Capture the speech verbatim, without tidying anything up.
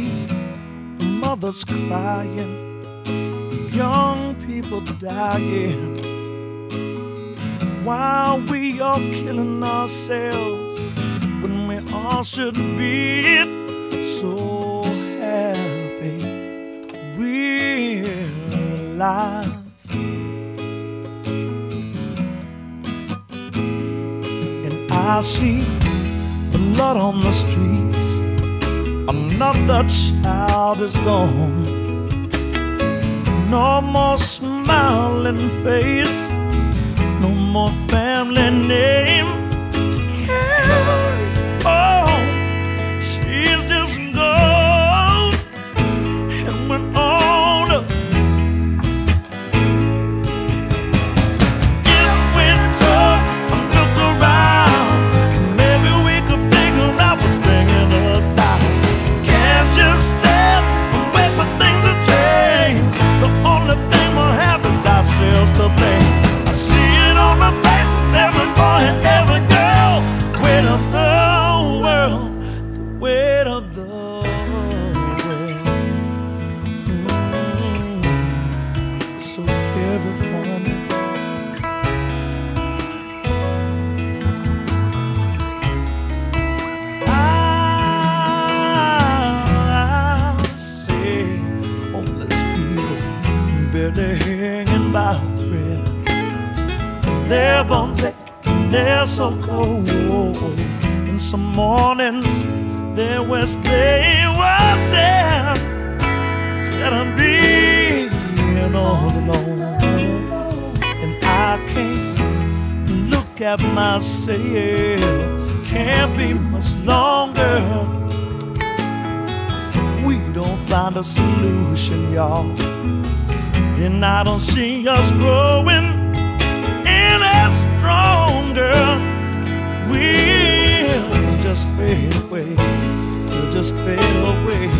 me. The mother's crying, the young people dying, while we are killing ourselves when we all should be so happy we're alive. And I see blood on the streets, another child is gone. No more smiling face, no more family name to carry. Oh, she's just gone and went on up. If we talk and look around, maybe we could figure out what's bringing us down. Can't just sit and wait for things to change. The only thing we'll have is ourselves to blame. I see it on the face of every boy and every girl. Weight of the world, the weight of the world, mm, it's so heavy for me. I see homeless people barely hanging by a thread. Their bones ache, they're so cold. And some mornings they wish they were dead instead of being all alone. And I can't look at myself, can't be much longer if we don't find a solution, y'all. Then I don't see us growing any stronger. We'll just fade away, we'll just fade away.